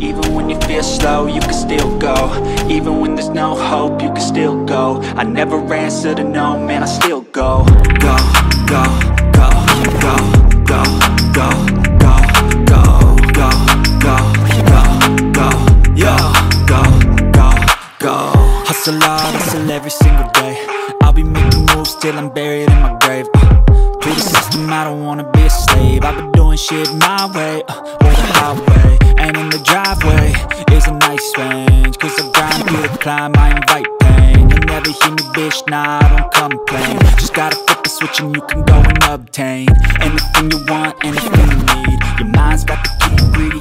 Even when you feel slow, you can still go. Even when there's no hope, you can still go. I never answer to no, man, I still go. Go, go, go, go, go, go, go, go, go, go, go, go, yo, go, go, go. Hustle hard, hustle every single day. I'll be making moves till I'm buried in my grave. To the system, I don't wanna be a slave. I've been doing shit my way, or the highway. And in the driveway is a nice range, cause I grind through the climb, I invite pain. You'll never hear me, bitch, nah, I don't complain. Just gotta flip the switch and you can go and obtain anything you want, anything you need. Your mind's got the key ingredient.